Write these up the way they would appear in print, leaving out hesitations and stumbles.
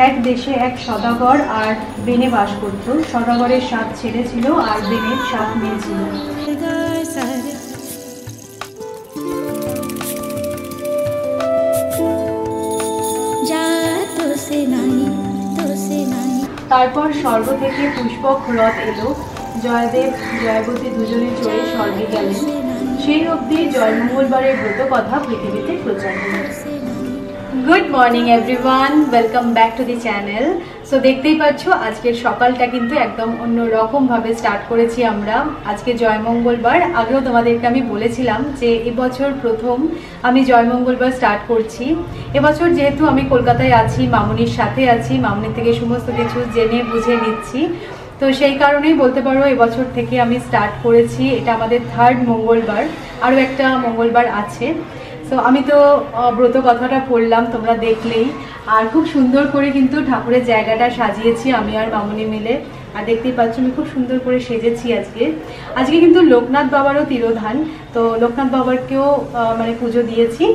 एक देशे एक सदागर और बेने बास करत। सदागरेर सात छेले छिलो और बेनेर सात मेये छिलो। तारपर स्वर्ग थेके पुष्पक रथ एलो। जयदेव जयवती दुजोने चढ़े स्वर्गे गेलेन। सेई अब्धि जयमंगलबारे व्रत कथा पृथिवीते प्रचार हलो। Good morning everyone, welcome back to the channel. So देखते ही पाच्छो आजकेर सकालटा किन्तु एकदम अन्य रकम भावे स्टार्ट करेछि आमरा। आजके जयमंगलबार, आगेओ तोमादेरके आमि बोलेछिलाम जे एबछर प्रथम आमि जयमंगलबार स्टार्ट करछि। एबछर जेहेतु आमि कलकाताय आछि, मामुनिर साथे आछि, मामुनिर थेके समस्त किछु जेने बुझे निच्छि। तो सेई कारणेई बोलते पारो एबछर थेके आमि स्टार्ट करेछि। एटा आमादेर थार्ड मंगलबार, आरो एकटा मंगलबार आछे। सो आमी तो व्रत कथाटा पढ़लाम तोमरा देखलेई। और खूब सुंदर करे किन्तु ठाकुरेर जायगाटा साजिয়েছি आमी और मामुनी मिले। और देखते ही पाচ্ছ आमी खूब सुंदर करे सेजेছি आजके। आजके किन्तु लोकनाथ बाबारो तिरोधान, तो लोकनाथ बाबारकेও माने पुजो दिয়েছি।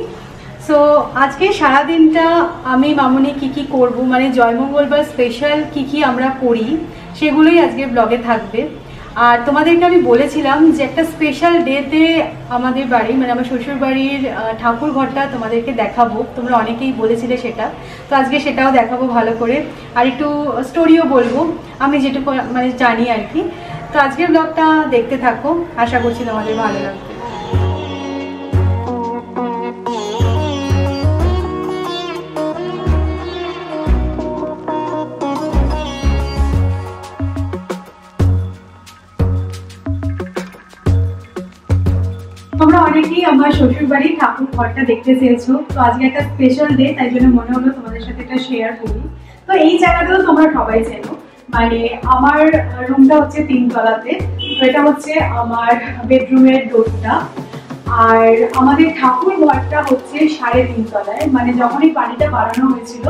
सो आजके सारा दिनटा आमी मामुनी की करब, माने जयमंगलबार स्पेशल की आमरा करी सेगुलोई आजके ब्लगे थाकबे। और তোমাদেরকে আমি বলেছিলাম যে একটা স্পেশাল ডেতে আমাদের বাড়ি মানে আমার শ্বশুর বাড়ির ঠাকুর ঘরটা তোমাদেরকে দেখাবো। তোমরা অনেকেই বলেছিলে সেটা, তো আজকে সেটাও দেখাবো ভালো করে। আর একটু স্টোরিও বলবো আমি যেটুকু মানে জানি আর কি। তো আজকের ব্লগটা দেখতে থাকো, আশা করছি তোমাদের ভালো লাগবে। শ্বশুর বাড়ির ঠাকুর ঘরটা দেখতে চেয়েছো, তো আজকে একটা স্পেশাল ডে, তাই জন্য মনে হলো তোমাদের সাথে এটা শেয়ার করি। তো এই জায়গাটাও তোমরা সবাই চেনো, মানে আমার রুমটা হচ্ছে তিনতলাতে। তো এটা হচ্ছে আমার বেডরুমের ডোরটা। আর আমাদের ঠাকুর ঘরটা হচ্ছে 3.5 তলায়। মানে যখনই বাড়িটা বানানো হয়েছিল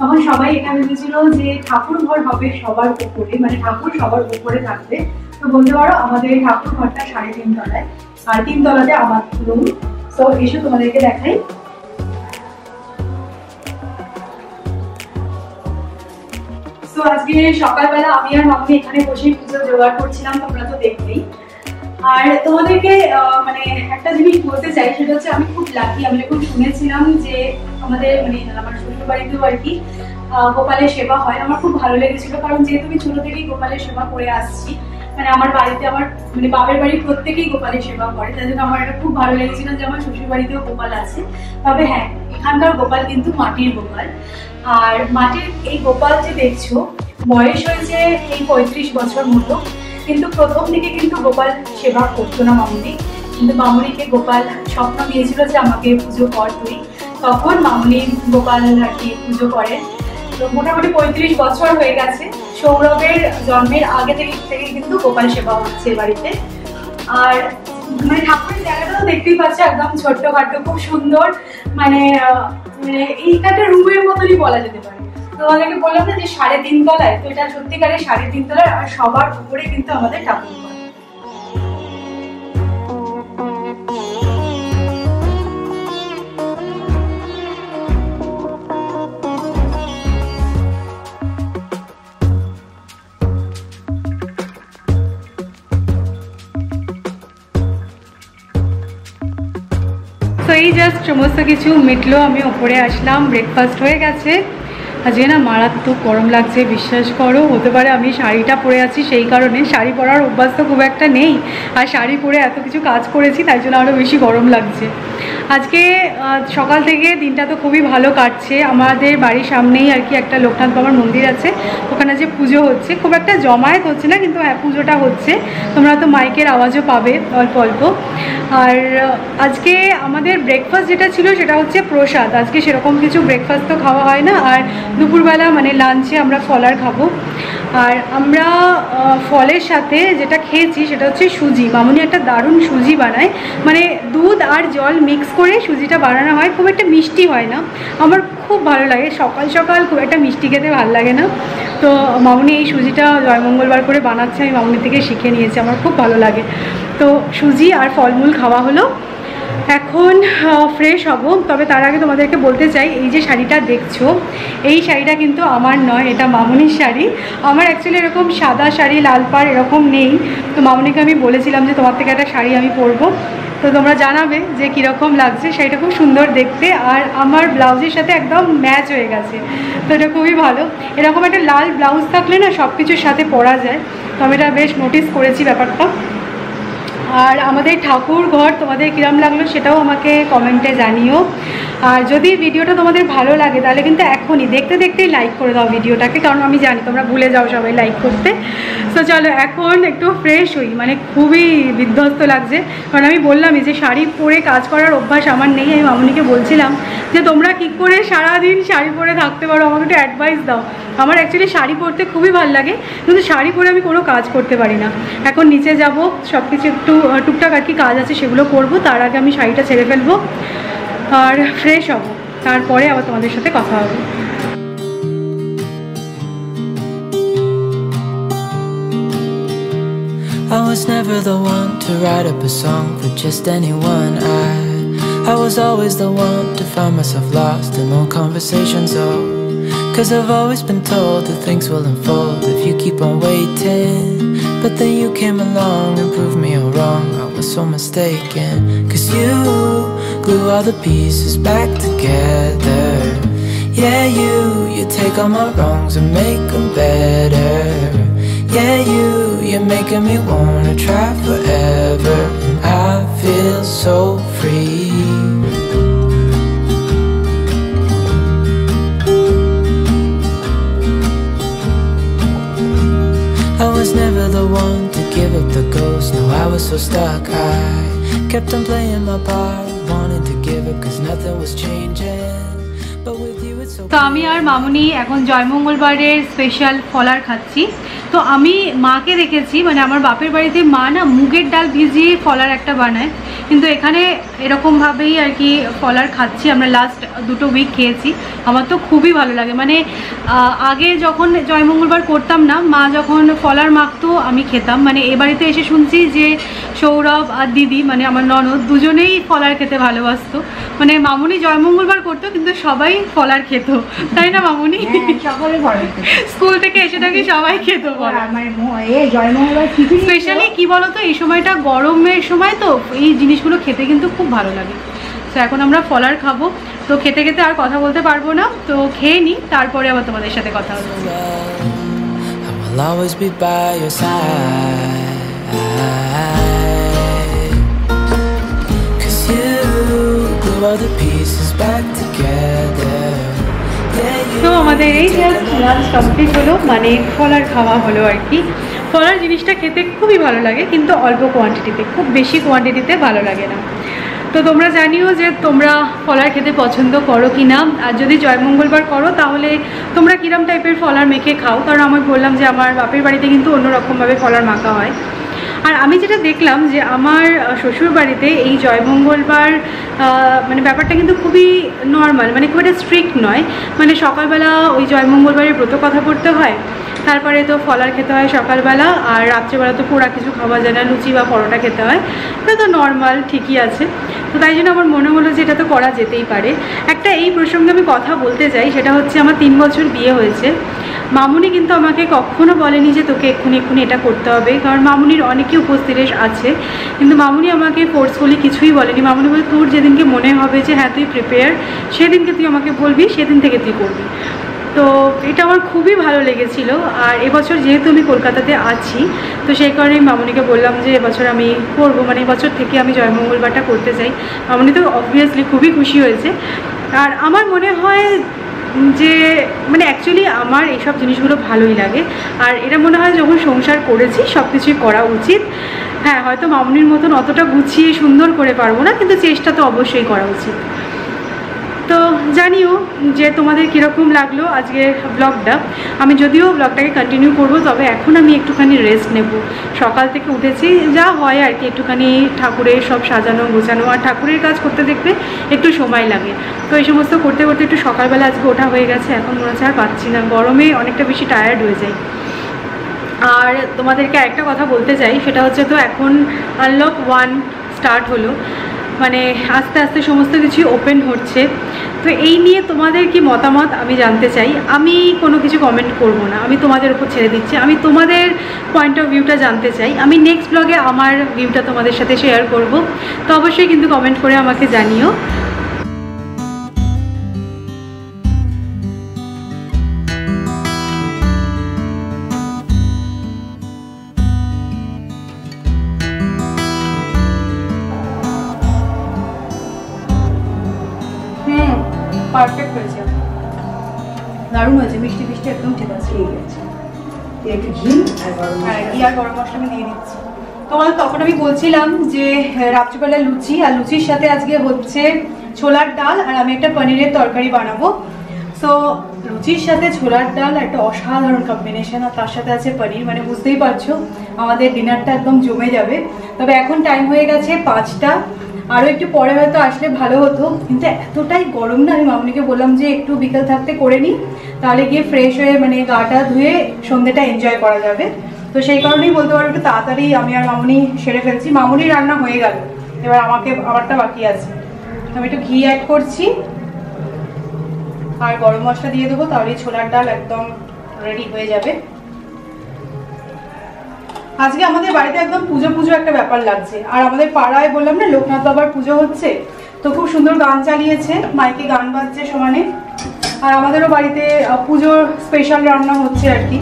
তখন সবাই এটা ভেবেছিল যে ঠাকুর ঘর হবে সবার উপরে, মানে ঠাকুর সবার উপরে থাকবে। তো বলতে পারো আমাদের ঠাকুর ঘরটা 3.5 তলায়। আর 3 তলাতে আমার রুম। তো এসো তোমাদেরকে দেখাই। তো আজকে সকালবেলা আমি আর মামনি এখানে বসে পুজো জোগাড় করছিলাম, তোমরা তো দেখলেই। আর তোমাদেরকে মানে একটা জিনিস বলতে চাই, সেটা হচ্ছে আমি খুব লাকি। আমি যখন শুনেছিলাম যে আমাদের মানে আমার শ্বশুর বাড়িতেও আর কি গোপালের সেবা হয়, আমার খুব ভালো লেগেছিল। কারণ যেহেতু আমি ছোট থেকেই গোপালের সেবা করে আসছি, पैंतीस बछर मतो किन्तु प्रथम दिके गोपाल सेवा करतो ना मामुनी किन्तु मामुनी के गोपाल स्वप्न दियेछिलो जे आमाके पूजो कर तुई तखन मामुनी गोपाल आरकि पूजो करें तो मोटामुटी 35 बछर हो गए सौरभेर जन्मेर आगे क्योंकि गोपाल सेवा होच्छे बाड़ीते और मैं ठाकुरेर जायगाटा तो देखतेई पाच्छो एकदम छोटखाटो खूब सुंदर माने एइटाके रूमेर मतोई बला जेते पारे তোমাদেরকে বললাম যে 3.5 তলায় তো এটা সত্যিকারে 3.5 তলায় আর সবার উপরে কিন্তু আমাদের ঠাকুর ঘর। তো এই জাস্ট সমস্ত কিছু মিটলো আমি উপরে আসলাম ব্রেকফাস্ট হয়ে গেছে। आज ना मारात्मक गरम लागছে विश्वास करो होते पारे आमी शाड़ीटा परे आछि सेई कारणे शाड़ी परार अभ्यास तो खूब एकटा नेई आर शाड़ी परे एतो किछु काज करेछि ताई जोन्नो आरो बेशी गरम लागছে। आज के सकाल थेके दिनटा तो खूबई भालो काटছে आमादेर बाड़ीर सामनेई आर कि एकटा लोकनाथ बाबार मंदिर आछे ओखाने जे पूजो होच्छे खूब एकटा जमायत होच्छे ना किन्तु हाँ पूजोटा होच्छे तोमरा तो माइकेर आवाजो पाबे अल्प अल्प। और आज के आमादेर ब्रेकफास्ट जेटा छिलो सेटा होच्छे प्रसाद आज के सेरकम किछु ब्रेकफास्ट तो खावा हय ना आर दुपुर बेला माने लांचे आमरा फलार खाबो और आमरा फलेर साथे जेटा खेयेछि सेटा होच्छे सूजी मामुनी एकटा दारुण सूजी बनाय माने दूध और जल मिक्स करे सूजीटा बानानो हय खूब एकटा मिष्टि हय ना आमार खूब भालो लागे सकाल सकाल खूब एकटा मिष्टि खेते भालो लागे ना तो मामुनी एई सूजीटा जयमंगलवार करे बानाচ্ছে आमि मामुनी थेके शिखे निয়েছি आमार खूब भालो लागे तो सूजी और फलमूल खावा हलो एखन फ्रेश हब तब तार आगे तोमादेरके बोलते चाहिए शाड़ीटा देखछो एई शाड़ीटा किन्तु आमार नय एटा मामुनीर शाड़ी आमार एक्चुअली एरकम सादा शाड़ी लाल पाड़ एरकम नेई तो मामुनीके आमी बोलेछिलाम जे तोमार थेके एकटा शाड़ी आमी परबो तो तोमरा जानाबे जे किरकम लागछे शाड़ीटा खूब सुंदर देखते और आमार ब्लाउजेर साथे एकदम मैच हये गेछे तो एटा खूबई भालो एरकम एकटा लाल ब्लाउज थाकले ना सबकिछुर साथे परा जाय तो आमी एटा बेश नोटिस करेछि ब्यापारटा। और आमादेर ठाकुर घर तोमादेर किरम लागलो सेटाओ आमाके कमेंटे जानियो और जदि भिडियोटा तोमादेर भालो लागे ताहले किन्तु एखोनी देखते देखते लाइक करे दाओ भिडियोटाके कारण आमी जानि तोमरा भुले जाओ सबाई लाइक करते। सो चलो एखन एकटु फ्रेश हई माने खूबई बिध्वस्त लागछे कारण आमी बोललामई जे शाड़ी परे काज करार अभ्यास आमार नेई आमी मामुनिके बोलছিলাম যে তোমরা কি করে সারা দিন শাড়ি পরে থাকতে পারো আমাকে একটু অ্যাডভাইস দাও। আমার অ্যাকচুয়ালি শাড়ি পরতে খুবই ভালো লাগে কিন্তু শাড়ি পরে আমি কোনো কাজ করতে পারি না। এখন নিচে যাব সব কিছু একটু টুকটাক আর কি কাজ আছে সেগুলো করব তার আগে আমি শাড়িটা ছেড়ে ফেলবো আর ফ্রেশ হব তারপরে আবার তোমাদের সাথে কথা হবে। I was never the one to write up a song for just anyone I was always the one to find myself lost in long conversations oh cause I've always been told that things will unfold if you keep on waiting but then you came along and proved me all wrong I was so mistaken cause you glue all the pieces back together yeah you take all my wrongs and make them better yeah you're making me wanna try forever and I feel so free I was never the one to give up the ghost no I was so stuck I kept on playing my part wanted to give up cause nothing was changing but with you it's so তো আমি আর মামুনি এখন জয়মঙ্গলবারের special ফলার খাচ্ছি তো আমি মাকে দেখেছি মানে আমার বাপের বাড়িতে মা না মুগের ডাল ভিজিয়ে ফলার একটা বানায় কিন্তু এখানে এরকম ভাবেই আর কি ফলার খাচ্ছি আমরা লাস্ট দুটো উইক খেয়েছি আমার তো খুবই ভালো লাগে মানে আগে যখন জয়মঙ্গলবার করতাম না মা যখন ফলার মাখতো আমি খেতাম মানে এ বাড়িতে এসে শুনছি যে সৌরভ আর দিদি মানে আমার ননদ দুজনেই ফলার খেতে ভালোবাসতো মানে মামুনি জয়মঙ্গলবার করতো কিন্তু সবাই ফলার খেত তাই না মামুনি সকালে ঘরে স্কুল থেকে এসে থাকি সবাই খেত স্পেশালি কি বলতো এই সময়টা গরমের সময় তো এই জিনিসগুলো খেতে কিন্তু খুব ভালো লাগে। তো এখন আমরা ফলার খাবো তো খেতে খেতে আর কথা বলতে পারবো না তো খেয়ে নি তারপরে আবার তোমাদের সাথে কথা হবে। right. Cause you glue all the pieces back together. तो हमारे ये जस्ट लांच कमप्लीट हलो माने फलार खावा हलो और कि फलार जिनिसटा खेते खूब ही भलो लागे किन्तु अल्प क्वान्टिटीते खूब बेशी क्वान्टिटीते भलो लागे ना। तो तोमरा जानियो जे तोमरा फलार खेते पसंद करो कि ना आज जदि जय मंगलवार करो ताहले तोमरा किरम टाइपेर फलार मेखे खाओ कारण आमी बोललाम जे आमार बापेर बाड़ीते किन्तु अन्य रकम भावे फलार माखा हय और आमी जेटा देखलाम जे आमार शोशुर बाड़ीते एई जय मंगलवार माने ब्यापारटा किन्तु खूबई नर्माल माने खूब एटा स्ट्रिक्ट नय माने सकाल बेला ओई जय मंगलवारेर ब्रत कथा पड़ते हय तारपरे तो फलार खेते हय सकाल बेला और रात्रि बेला तो पोड़ा किछु खावा जाय ना लुचि बा परोटा खेते हय एटा तो नर्माल ठीकई आछे। तो ताई जोन्नो आमार मने हलो जे एटा तो करा जेतेई पारे। एकटा एई प्रसंगे आमी कथा बोलते जाई सेटा होच्छे आमार 3 বছর बिये हयेछे मामुनी किन्तु आमाके कखनो बोलेनि जे तोके एखुनि एखुनि एटा करते हबे कारण मामुनिर अनेक उपस्थितेश आछे किन्तु मामुनी आमाके फोर्सफुली किछुई बोलेनि। मामुनी बोले तोर जेदिनके मने हबे जे हाँ तुई प्रिपेयर सेदिनके तुई आमाके बोलबि सेदिन थेके तुई करबि। तो एटा आमार खूबई भालो लेगेछिलो और এবছর जेहेतु आमी कलकाताते आछि तो सेई कारणे मामुनिके बोललाम जे এবছর आमी करबो माने এবছর थेके आमी জয়মঙ্গলবারটা करते চাই। मामुनी तो অবভিয়াসলি खूबई खुशी হয়েছে और आमार मने হয় যে মানে অ্যাকচুয়ালি আমার এইসব জিনিসগুলো ভালোই লাগে আর এটা মনে হয় যখন সংসার করেছি সব কিছুই করা উচিত। হ্যাঁ হয়তো মামুনির মতন অতটা গুছিয়ে সুন্দর করে পারবো না কিন্তু চেষ্টা তো অবশ্যই করা উচিত। তো জানিও যে তোমাদের কীরকম লাগলো আজকে ব্লগটা। আমি যদিও ব্লগটাকে কন্টিনিউ করবো তবে এখন আমি একটুখানি রেস্ট নেব। সকাল থেকে উঠেছি যা হয় আর কি একটুখানি ঠাকুরের সব সাজানো গোছানো আর ঠাকুরের কাজ করতে দেখতে একটু সময় লাগে তো এই সমস্ত করতে করতে একটু সকালবেলা আজকে ওঠা হয়ে গেছে। এখন মনে হচ্ছে আর পাচ্ছি না গরমে অনেকটা বেশি টায়ার্ড হয়ে যায়। আর তোমাদেরকে একটা কথা বলতে চাই সেটা হচ্ছে তো এখন আনলক 1 স্টার্ট হলো মানে আস্তে আস্তে সমস্ত কিছু ওপেন হচ্ছে। তো এই নিয়ে তোমাদের কি মতামত আমি জানতে চাই। আমি কোনো কিছু কমেন্ট করব না আমি তোমাদের উপর ছেড়ে দিচ্ছি আমি তোমাদের পয়েন্ট অফ ভিউটা জানতে চাই। আমি নেক্সট ব্লগে আমার ভিউটা তোমাদের সাথে শেয়ার করব তো অবশ্যই কিন্তু কমেন্ট করে আমাকে জানিও। परफेक्ट হয়েছে দারুণ হয়েছে মিষ্টি মিষ্টি একদম ঠিক আছে ঠিক আছে। একটু ঘি আর গরম মশলা আমি দিয়ে দিচ্ছি। তোমার তখন আমি বলছিলাম যে রাত্রিবেলা লুচি আর লুচির সাথে আজকে হচ্ছে ছোলার ডাল আর আমি একটা পনিরের তরকারি বানাবো। সো লুচির সাথে ছোলার ডাল একটা অসাধারণ কম্বিনেশন আর তার সাথে আছে পনির মানে বুঝতেই পারছো আমাদের ডিনারটা একদম জমে যাবে। তবে এখন টাইম হয়ে গেছে 5টা আরও একটু পরে হয়তো আসলে ভালো হতো কিন্তু এতটাই গরম না আমি মামুনিকে বললাম যে একটু বিকেল থাকতে করে নিই তাহলে গিয়ে ফ্রেশ হয়ে মানে গাটা ধুয়ে সন্ধ্যেটা এনজয় করা যাবে। তো সেই কারণেই বলতে পারো একটু তাড়াতাড়ি আমি আর মামুনি সেরে ফেলছি। মামুনি রান্না হয়ে গেল এবার আমারটা বাকি আছে আমি একটু ঘি অ্যাড করছি আর গরম মশলা দিয়ে দেবো তাহলে ছোলার ডাল একদম রেডি হয়ে যাবে। আজকে আমাদের বাড়িতে একদম পুজো পুজো একটা ব্যাপার লাগছে আর আমাদের পাড়ায় বললাম না লোকনাথ বাবার পুজো হচ্ছে তো খুব সুন্দর গান চালিয়েছে মাইকে গান বাজছে সমানে আর আমাদেরও বাড়িতে পুজোর স্পেশাল রান্না হচ্ছে আর কি।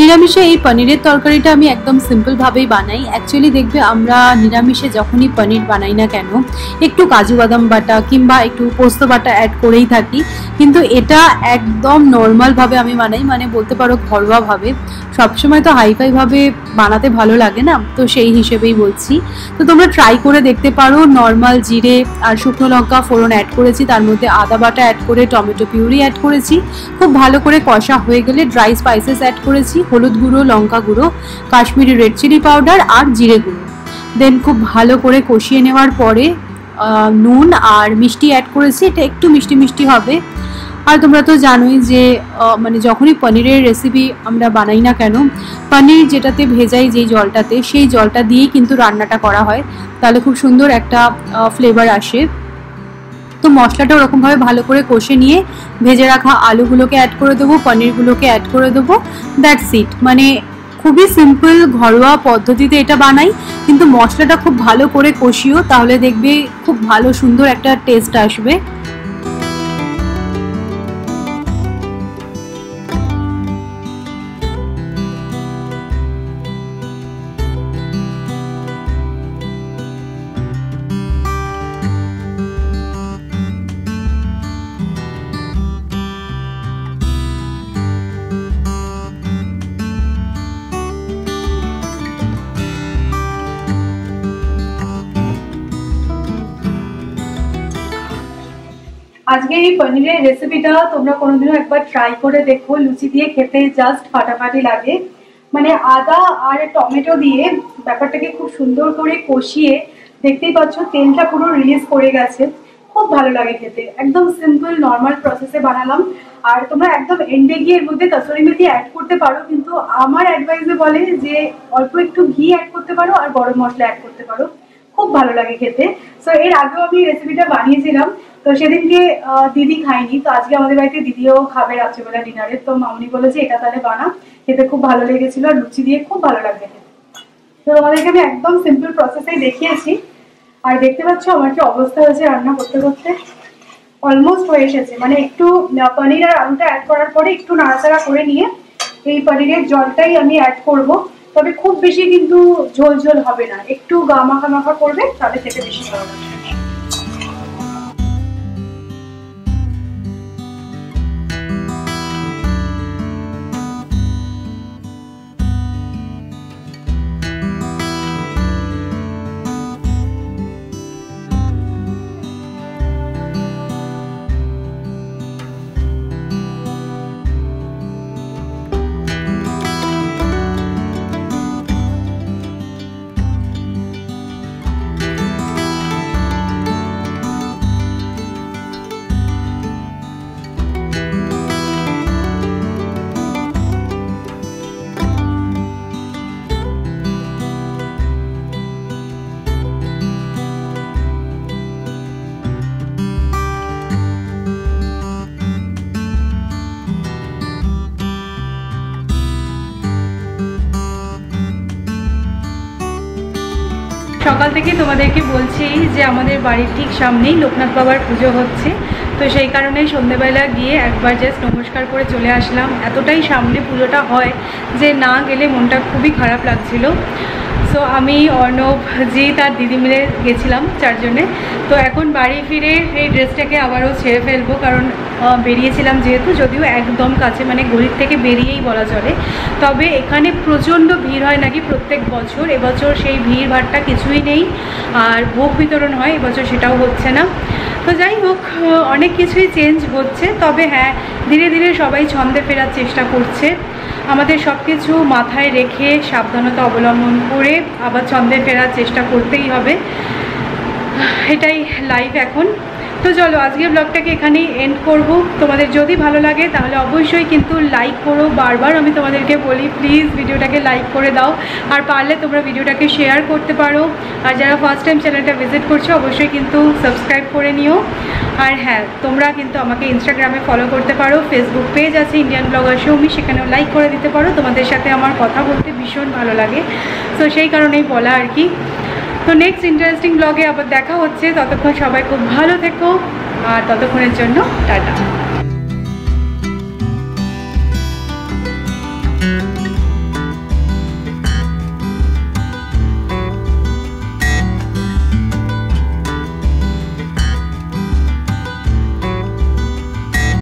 নিরামিষে এই পনিরের তরকারিটা আমি একদম সিম্পল ভাবেই বানাই। অ্যাকচুয়ালি দেখবে আমরা নিরামিষে যখনই পনির বানাই না কেন একটু কাজু বাদাম বাটা কিংবা একটু পোস্ত বাটা অ্যাড করেই থাকি किन्तु एटा एकदम नर्माल भावे आमी बानाई माने बोलते पारो घरोया भावे सब समय तो हाईफाई भावे बानाते भालो लागे ना तो सेई हिसेबेई बोलछी। तो तोमरा ट्राई करे देखते पारो। नर्माल जिरे और शुकनो लंका फोड़न ऐड करेছি তার মধ্যে আদা বাটা ऐड করে টমেটো পিউরি ऐड করেছি। খুব ভালো করে কষা হয়ে গেলে ড্রাই স্পাইসেস ऐड করেছি হলুদ গুঁড়ো লঙ্কা গুঁড়ো কাশ্মীরি রেড চিলি পাউডার আর জিরে গুঁড়ো। দেন খুব ভালো করে কষিয়ে নেওয়ার পরে নুন আর মিষ্টি ऐड করেছি। এটা একটু মিষ্টি মিষ্টি হবে। আর তোমরা তো জানোই যে মানে যখনই পনিরের রেসিপি আমরা বানাই না কেন পনির যেটাতে ভেজাই যেই জলটাতে সেই জলটা দিয়েই কিন্তু রান্নাটা করা হয় তাহলে খুব সুন্দর একটা ফ্লেভার আসে। তো মশলাটা ওরকম ভাবে ভালো করে কষে নিয়ে ভেজে রাখা আলুগুলোকে অ্যাড করে দেবো পনিরগুলোকে অ্যাড করে দেবো। That's it. মানে খুবই সিম্পল ঘরোয়া পদ্ধতিতে এটা বানাই কিন্তু মশলাটা খুব ভালো করে কষিও তাহলে দেখবে খুব ভালো সুন্দর একটা টেস্ট আসবে। आज के पनीर रेसिपिटा तोमरा कोनोदिनो एक बार ट्राई करे देखो। लुचि दिए खेते जस्ट फाटाफाटी लागे। माने आदा और टमेटो दिए ব্যাপারটাকে खूब सुंदर करे कषिए देखते ही पाच्छो तेलटा पुरो रिलीज करे गेछे। खूब भालो लागे खेते। एकदम सिम्पल नर्माल प्रसेसे बानालाम। और तोमरा एकदम एंडे गिये एर मध्ये कसूरी मेथी ऐड करते पारो किन्तु आमार एडवाइसे बोले जे अल्प एकटू घी ऐड करते पारो और गरम मसला ऐड करते पारो। खूब भालो लागे खेते। सो एर आगे आमी रेसिपिटा बानियेछिलाम तो সেদিন के दीदी खाएनी तो आज के दीदियों खाबे रात्रि बेला डिनारे तो मामनी बना खेते खूब भालो लेगे और लुचि दिए खूब भालो लगे तो तुम्हारे एकदम सिम्पल प्रसेसे देखिए और देखते अवस्था हो रान्ना करते करते अलमोस्ट हो मैं एक पनीर और आलूटा ऐड करार पर एक नाड़ाचाड़ा कर नहीं पनीर जलटाई ऐड करब तब खूब बेशी किन्तु झोल झोल होबे ना एक गा माखा माखा करबे ताहले खेते बेशी भालो लागबे। सकाल থেকে তোমাদেরকে বলছি যে আমাদের বাড়ির ঠিক সামনেই লোকনাথ বাবার পুজো হচ্ছে তো সেই কারণে সন্ধ্যাবেলা গিয়ে একবার জাস্ট নমস্কার করে চলে আসলাম। এতটাই সামনে পুজোটা হয় যে না গেলে মনটা খুবই খারাপ লাগছিল। সো আমি অর্ণব জি তার দিদি মিলে গেছিলাম চারজনে। তো এখন বাড়ি ফিরে এই ড্রেসটাকে আবারও ছেড়ে ফেলবো কারণ বেরিয়েছিলাম যেহেতু যদিও একদম কাছে মানে গলির থেকে বেরিয়েই বলা চলে। তবে এখানে প্রচণ্ড ভিড় হয় নাকি প্রত্যেক বছর। এবছর সেই ভিড় ভাড়টা কিছুই নেই আর ভোগ বিতরণ হয় এবছর সেটাও হচ্ছে না। তো যাই হোক অনেক কিছুই চেঞ্জ হচ্ছে তবে হ্যাঁ ধীরে ধীরে সবাই ছন্দে ফেরার চেষ্টা করছে। আমাদের সব কিছু মাথায় রেখে সাবধানতা অবলম্বন করে আবার ছন্দে ফেরার চেষ্টা করতেই হবে। এটাই লাইফ এখন। তো চলো আজকে ব্লগটাকে এখানেই এন্ড করব। তোমাদের যদি ভালো লাগে তাহলে অবশ্যই কিন্তু লাইক করো। বারবার আমি তোমাদেরকে বলি প্লিজ ভিডিওটাকে লাইক করে দাও আর পারলে তোমরা ভিডিওটাকে শেয়ার করতে পারো। আর যারা ফার্স্ট টাইম চ্যানেলটা ভিজিট করছো অবশ্যই কিন্তু সাবস্ক্রাইব করে নিও। আর হ্যাঁ তোমরা কিন্তু আমাকে ইনস্টাগ্রামে ফলো করতে পারো। ফেসবুক পেজ আছে ইন্ডিয়ান ব্লগার সৌমি সেখানেও লাইক করে দিতে পারো। তোমাদের সাথে আমার কথা বলতে ভীষণ ভালো লাগে তো সেই কারণেই বলা আর কি। তো নেক্সট ইন্টারেস্টিং ব্লগে আবার দেখা হচ্ছে। ততক্ষণ সবাই খুব ভালো থেকো আর ততক্ষণের জন্য টাটা।